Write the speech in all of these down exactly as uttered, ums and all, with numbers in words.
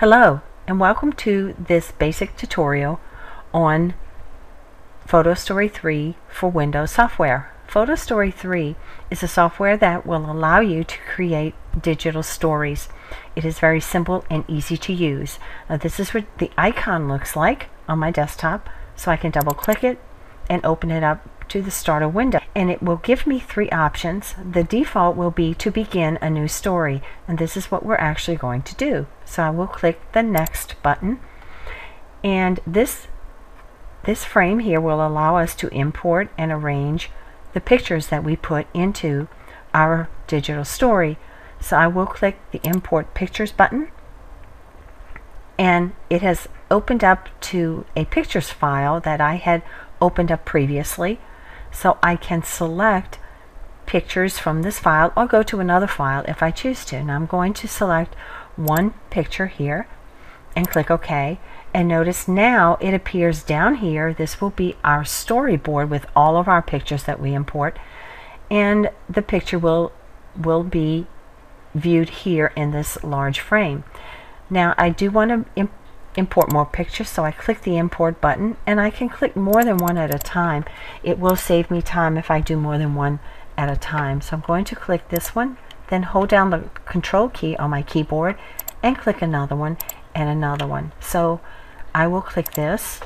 Hello and welcome to this basic tutorial on Photo Story three for Windows software. Photo Story three is a software that will allow you to create digital stories. It is very simple and easy to use. Now, this is what the icon looks like on my desktop, so I can double click it and open it up to the starter window, and it will give me three options. The default will be to begin a new story, and this is what we're actually going to do. So I will click the next button, and this this frame here will allow us to import and arrange the pictures that we put into our digital story. So I will click the import pictures button, and it has opened up to a pictures file that I had opened up previously. So I can select pictures from this file or go to another file if I choose to. And I'm going to select one picture here and click OK. And notice now it appears down here. This will be our storyboard with all of our pictures that we import, and the picture will will be viewed here in this large frame. Now I do want to import import more pictures, so I click the import button, and I can click more than one at a time. It will save me time if I do more than one at a time. So I'm going to click this one, then hold down the control key on my keyboard and click another one and another one. So I will click this,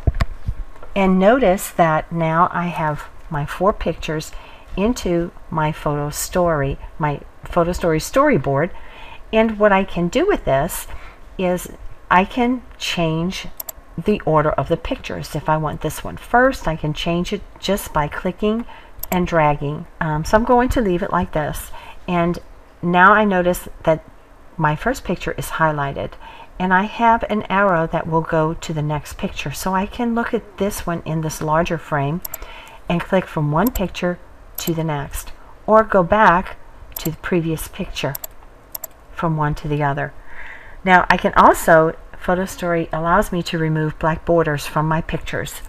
and notice that now I have my four pictures into my photo story, my photo story storyboard. And what I can do with this is I can change the order of the pictures. If I want this one first, I can change it just by clicking and dragging. Um, so I'm going to leave it like this. And now I notice that my first picture is highlighted, and I have an arrow that will go to the next picture. So I can look at this one in this larger frame and click from one picture to the next, or go back to the previous picture from one to the other. Now I can also, Photo Story allows me to remove black borders from my pictures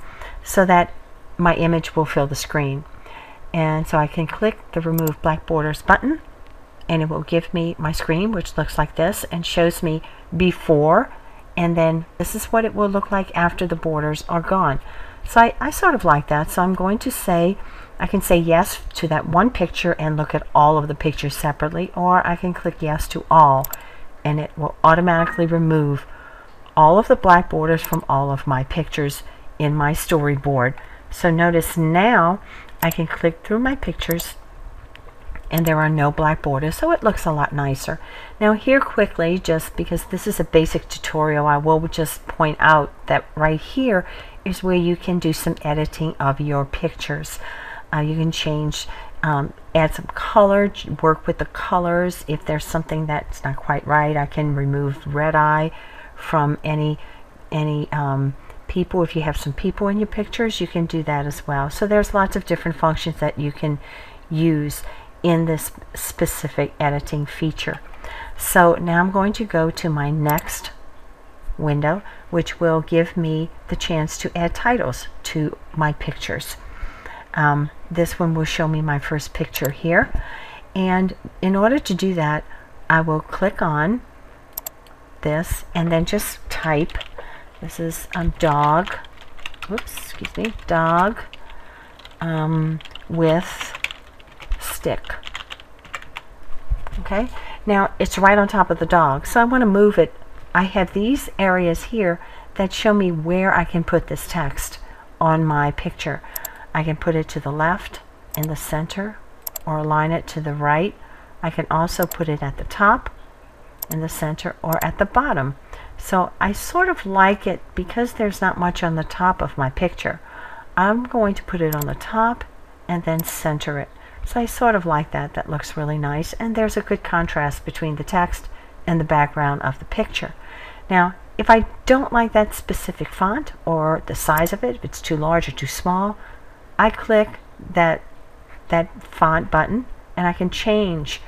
so that my image will fill the screen. And so I can click the remove black borders button, and it will give me my screen, which looks like this and shows me before, and then this is what it will look like after the borders are gone. So I, I sort of like that. So I'm going to say, I can say yes to that one picture and look at all of the pictures separately, or I can click yes to all, and it will automatically remove all of the black borders from all of my pictures in my storyboard. So notice now I can click through my pictures and there are no black borders, so it looks a lot nicer. Now here quickly, just because this is a basic tutorial, I will just point out that right here is where you can do some editing of your pictures. Uh, you can change, um, add some color, work with the colors. If there's something that's not quite right, I can remove red eye from any any um, people. If you have some people in your pictures, you can do that as well. So there's lots of different functions that you can use in this specific editing feature. So now I'm going to go to my next window, which will give me the chance to add titles to my pictures. Um, this one will show me my first picture here, and in order to do that, I will click on this and then just type, this is um, dog, whoops, excuse me, dog um, with stick. Okay, now it's right on top of the dog, so I want to move it. I have these areas here that show me where I can put this text on my picture. I can put it to the left, in the center, or align it to the right. I can also put it at the top, in the center, or at the bottom. So I sort of like it because there's not much on the top of my picture. I'm going to put it on the top and then center it. So I sort of like that. That looks really nice, and there's a good contrast between the text and the background of the picture. Now, if I don't like that specific font or the size of it, if it's too large or too small, I click that that font button, and I can change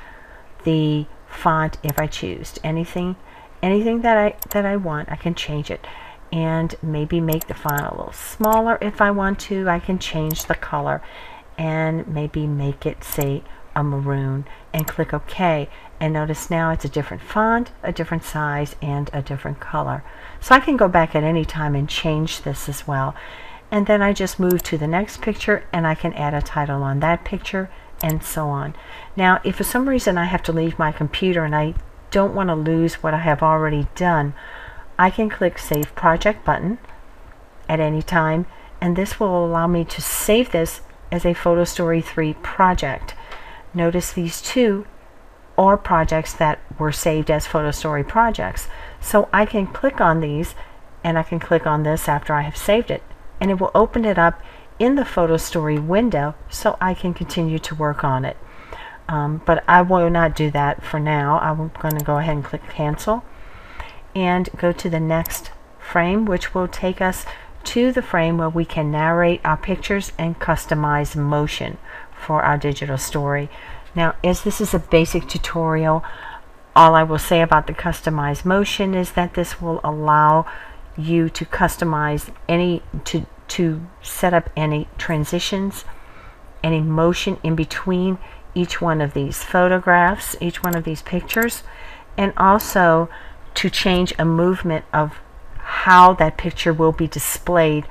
the font if I choose. Anything anything that I that I want, I can change it, and maybe make the font a little smaller if I want to. I can change the color and maybe make it say a maroon, and click OK, And notice now it's a different font, a different size, and a different color. So I can go back at any time and change this as well. And then I just move to the next picture and I can add a title on that picture and so on. Now if for some reason I have to leave my computer and I don't want to lose what I have already done, I can click Save Project button at any time, and this will allow me to save this as a Photo Story three project. Notice these two or projects that were saved as Photo Story projects. So I can click on these, and I can click on this after I have saved it, and it will open it up in the Photo Story window so I can continue to work on it. Um, but I will not do that for now. I'm going to go ahead and click cancel and go to the next frame, which will take us to the frame where we can narrate our pictures and customize motion for our digital story. Now, as this is a basic tutorial, all I will say about the customized motion is that this will allow you to customize any, to, to set up any transitions, any motion in between each one of these photographs, each one of these pictures, and also to change a movement of how that picture will be displayed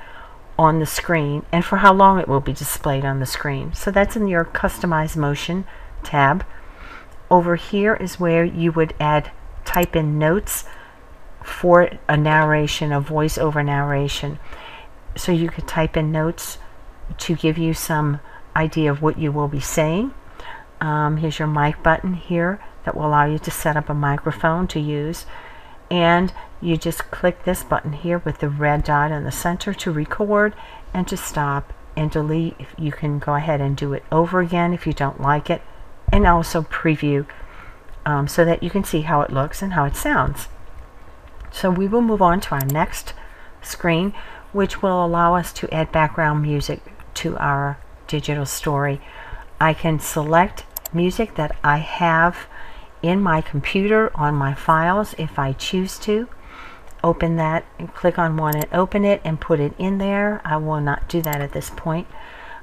on the screen and for how long it will be displayed on the screen. So that's in your customized motion tab. Over here is where you would add, type in notes for a narration, a voiceover narration. So you could type in notes to give you some idea of what you will be saying. Um, here's your mic button here that will allow you to set up a microphone to use. And you just click this button here with the red dot in the center to record and to stop and delete. You can go ahead and do it over again if you don't like it, and also preview um, so that you can see how it looks and how it sounds. So we will move on to our next screen, which will allow us to add background music to our digital story. I can select music that I have in my computer on my files if I choose to. Open that and click on one and open it and put it in there. I will not do that at this point.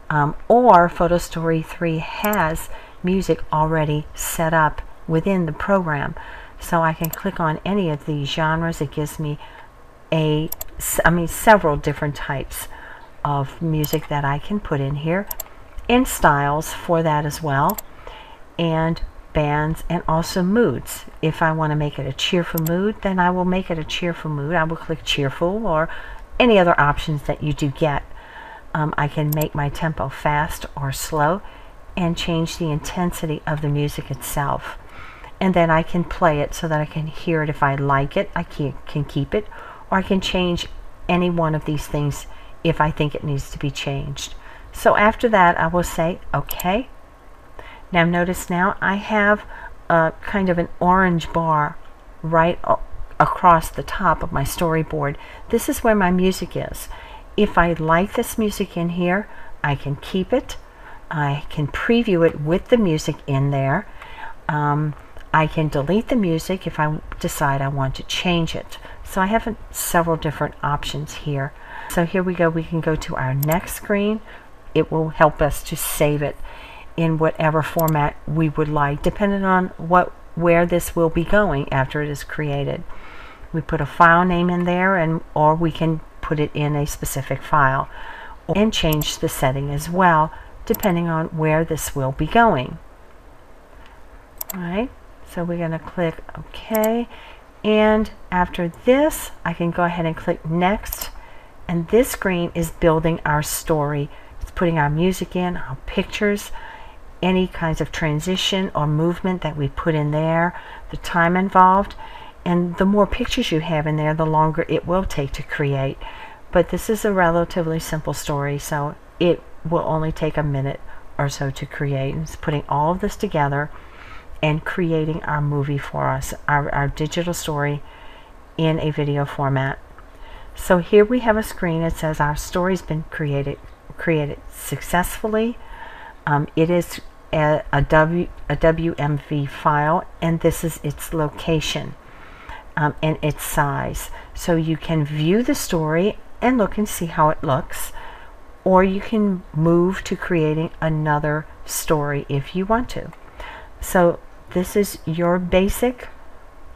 Um, or Photo Story three has music already set up within the program. So I can click on any of these genres. It gives me a, I mean, several different types of music that I can put in here, and styles for that as well, and bands, and also moods. If I want to make it a cheerful mood, then I will make it a cheerful mood. I will click cheerful or any other options that you do get. Um, I can make my tempo fast or slow and change the intensity of the music itself. And then I can play it so that I can hear it if I like it. I can, can keep it, or I can change any one of these things if I think it needs to be changed. So after that I will say okay. Now notice now I have a kind of an orange bar right across the top of my storyboard. This is where my music is. If I like this music in here, I can keep it. I can preview it with the music in there. Um, I can delete the music if I decide I want to change it. So I have several different options here. So here we go. We can go to our next screen. It will help us to save it in whatever format we would like, depending on what where this will be going after it is created. We put a file name in there, and or we can put it in a specific file and change the setting as well, depending on where this will be going. All right, so we're going to click OK, and after this I can go ahead and click next, and this screen is building our story. It's putting our music in, our pictures, any kinds of transition or movement that we put in there, the time involved, and the more pictures you have in there, the longer it will take to create. But this is a relatively simple story, so it will only take a minute or so to create. And it's putting all of this together and creating our movie for us, our, our digital story in a video format. So here we have a screen that says our story's been created created successfully. Um, it is a, a, w, a W M V file, and this is its location um, and its size. So you can view the story and look and see how it looks, or you can move to creating another story if you want to. So This is your basic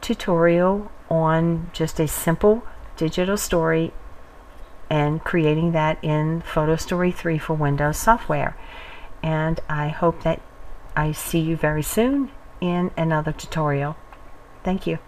tutorial on just a simple digital story and creating that in Photo Story three for Windows software. And I hope that I see you very soon in another tutorial. Thank you.